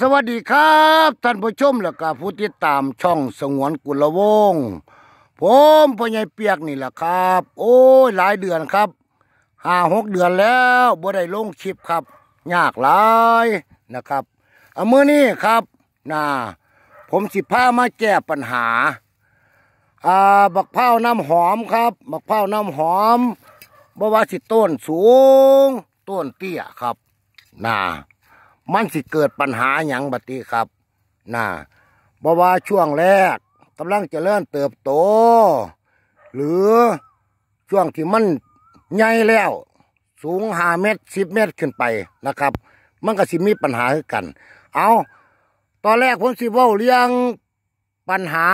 สวัสดีครับท่านผู้ชมและกับผู้ติดตามช่องสงวนกุลวงศ์ผมพ่อใหญ่เปียกนี่แหละครับโอ้ยหลายเดือนครับ5-6 เดือนแล้วบ่ได้ลงคลิปครับยากหลายนะครับมื้อนี้ครับผมสิพามาแก้ปัญหาบักเผาน้ำหอมครับบักเผาน้ำหอมบ่ว่าสิต้นสูงต้นเตี้ยครับมันสิเกิดปัญหาหยังบัดนี้ครับบ่ว่าช่วงแรกกำลังเจริญเติบโตหรือช่วงที่มันใหญ่แล้วสูง5 เมตร 10 เมตรขึ้นไปนะครับมันก็สิมีปัญหากันเอาตอนแรกผมสิเว้าเรื่องปัญหา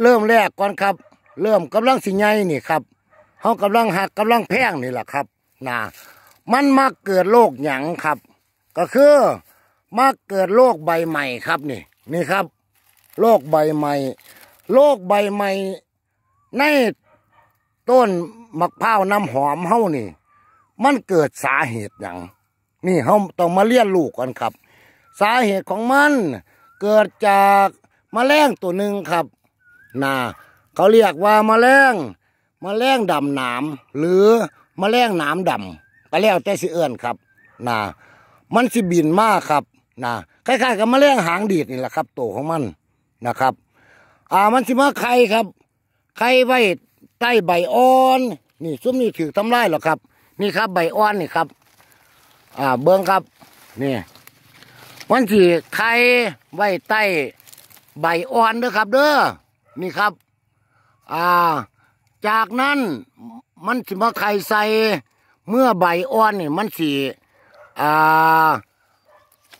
เริ่มแรกก่อนครับเริ่มกำลังสิใหญ่นี่ครับเฮากำลังหักกำลังแพงนี่แหละครับมันมาเกิดโรคหยังครับก็คือมาเกิดโรคใบใหม่ครับนี่ครับโรคใบใหม่โรคใบใหม่ในต้นมะพร้าวน้ำหอมเฮานี่มันเกิดสาเหตุหยังนี่เฮาต้องมาเลี้ยงลูกกันครับสาเหตุของมันเกิดจากแมลงตัวหนึ่งครับเขาเรียกว่าแมลงดำหนามหรือแมลงหนามดำก็แล้วแต่สิเอิ้นครับมันสิบินมากครับคล้ายๆกับแมลงหางดีดนี่แหละครับตัวของมันนะครับมันสิมาไข่ครับไข่ไว้ใต้ใบอ่อนนี่ซุ้มนี่ถือทำลายหรอครับนี่ครับใบอ่อนนี่ครับเบิ้งครับนี่มันสิไข่ไว้ใต้ใบอ่อนเด้อครับเด้อนี่ครับจากนั้นมันสิมาไข่ใส่เมื่อใบอ่อนนี่มันสิ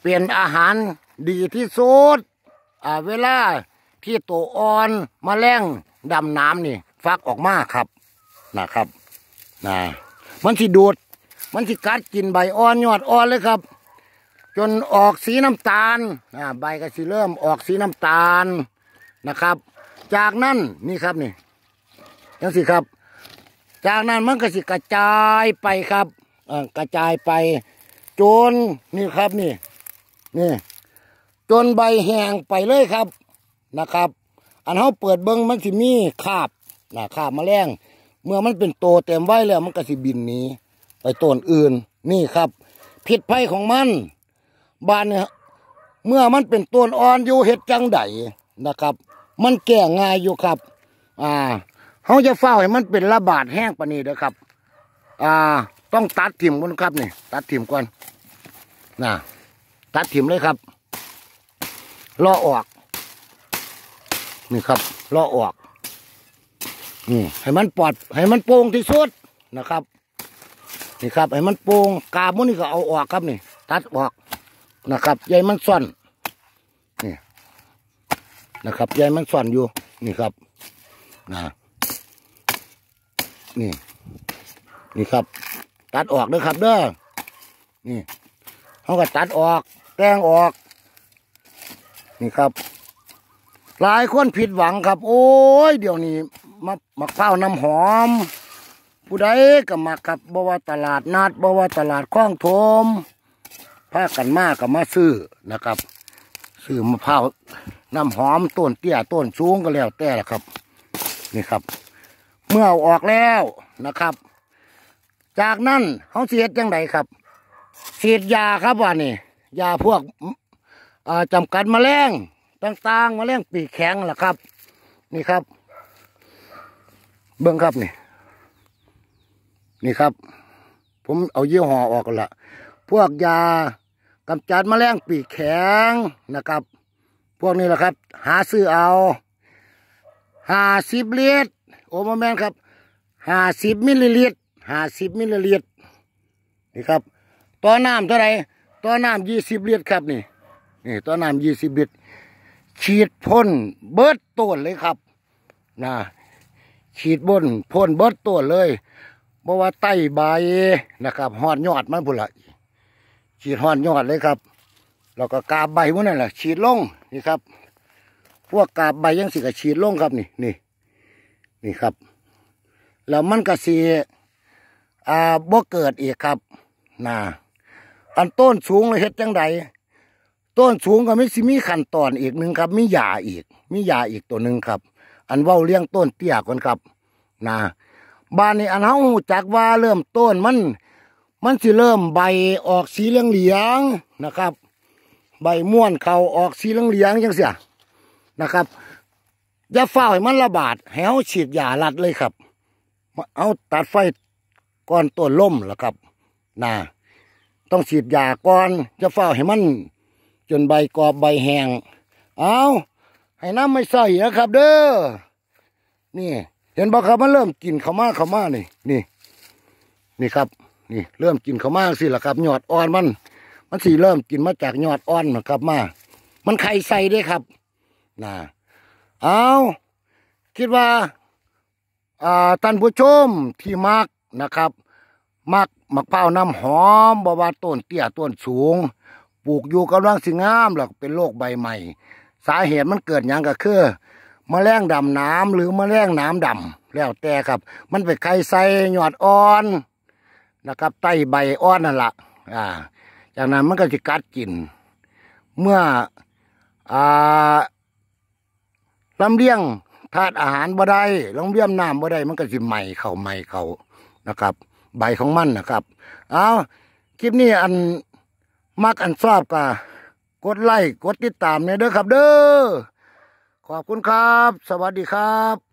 เปลี่ยนอาหารดีที่สุดเวลาที่ตัวอ่อนมาแมลงดำน้ำนี่ฟักออกมาครับมันสิดูดมันสิกัดกินใบอ่อนยอดอ่อนเลยครับจนออกสีน้ำตาลใบก็สิเริ่มออกสีน้ำตาลนะครับจากนั้นนี่ครับนี่ยังสิครับจากนั้นมันก็สิกระจายไปครับกระจายไปจนนี่ครับนี่จนใบแห้งไปเลยครับนะครับอันเขาเปิดเบิ้งมันสิมีคาบคาบแมลงเมื่อมันเป็นโตเต็มไว้แล้วมันก็สิบินหนีไปต้นอื่นนี่ครับพิษภัยของมันบานเนี่ยเมื่อมันเป็นต้นอ่อนอยู่เห็ดจังไดนะครับมันแก่ง่ายอยู่ครับเขาจะเฝ้าให้มันเป็นระบาดแห้งปานนี้เด้อครับต้องตัดถิ่มก่อนครับนี่ตัดถิ่มก่อนตัดถิ่มเลยครับเลาะออกนี่ครับเลาะออกให้มันปลอดให้มันโปร่งที่สุดนะครับนี่ครับให้มันโปร่งกาบมันนี่ก็เอาออกครับนี่ตัดออกนะครับใยมันซ่อนนี่นะครับใยมันซ่อนอยู่นี่ครับนี่ครับตัดออกเด้อครับเด้อนี่เขาก็ตัดออกแกงออกนี่ครับหลายคนผิดหวังครับโอ้ยเดี๋ยวนี้มะพร้าวน้ำหอมผู้ใดก็มาครับบ่ว่าตลาดนัดบ่ว่าตลาดคลองโถมพากันมากกับมาซื้อนะครับซื้อมะพร้าวน้ำหอมต้นเตี้ยต้นสูงก็แล้วแต่ละครับนี่ครับเมื่อเอาออกแล้วนะครับจากนั้นเขาเสียดยังไงครับเสียดยาครับว่านี่ยาพวกจำกัดแมลงต่างๆแมลงปีกแข็งล่ะครับนี่ครับเบิ้งครับนี่ครับผมเอายี่ห้อออกกันละพวกยากำจัดแมลงปีกแข็งนะครับพวกนี้แหละครับหาซื้อเอา50 ลิตรโอมาแมนครับ50 มิลลิลิตร50 มิลลิลิตรนี่ครับต่อน้ำเท่าไหร่ต่อน้ำ20 ลิตรครับนี่ต่อน้ำ20 ลิตรฉีดพ่นเบิดต้นเลยครับฉีดพ่นเบิดต้นเลยเพราะว่าใต้ใบนะครับหอดยอดมันพุ่นละฉีดหอดยอดเลยครับแล้วก็กาบใบพวกนั้นแหละฉีดลงนี่ครับพวกกาบใบยังสิกระฉีดลงครับนี่ครับแล้วมันก็สีบ่เกิดอีกครับ อันต้นสูงเลยเฮ็ดจังไดต้นสูงก็ไม่สิมีขั้นตอนอีกหนึ่งครับมียาอีกตัวหนึ่งครับอันเว้าเลี้ยงต้นเตี้ยก่อนครับนะบ้านนี้อันเฮาฮู้จักว่าเริ่มต้นมันสิเริ่มใบออกสีเหลืองๆนะครับใบม่วนเขาออกสีเหลืองๆจังเสียนะครับอย่าเฝ้าให้มันระบาดให้เฮาฉีดยาลัดเลยครับเอาตัดไฟก่อนต้นล่มล่ะครับนะต้องฉีดยาก่อนจะเฝ้าให้มันจนใบกรอบใบแห้งเอาให้น้ำไม่ใส่นะครับเด้อนี่เห็นบอกครับมันเริ่มกินเข้ามานี่ครับนี่เริ่มกินเข้ามาสิล่ะครับยอดอ่อนมันสีเริ่มกินมาจากยอดอ่อนนะครับมามันไข่ใส่ด้วยครับนะเอาคิดว่าท่านผู้ชมที่มักนะครับมักเป้าน้ำหอมบวาต้นเตี้ยต้นสูงปลูกอยู่กำลังสิงามหรอกเป็นโรคใบใหม่สาเหตุมันเกิดอย่างก็คือแมลงดำน้ำหรือแมลงน้ำดำแล้วแต่ครับมันไปไข่ใส่ยอดอ่อนนะครับใต้ใบอ่อนนั่นแหละจากนั้นมันก็จะกัดกินเมื่อลำเลียงธาตุอาหารบ่ได้ลำเลียงน้ำบ่ได้มันก็จะใหม่เขานะครับใบของมันนะครับเอาคลิปนี้อันมักอันชอบก็กดไลค์กดติดตามเนี่ยเด้อครับเด้อขอบคุณครับสวัสดีครับ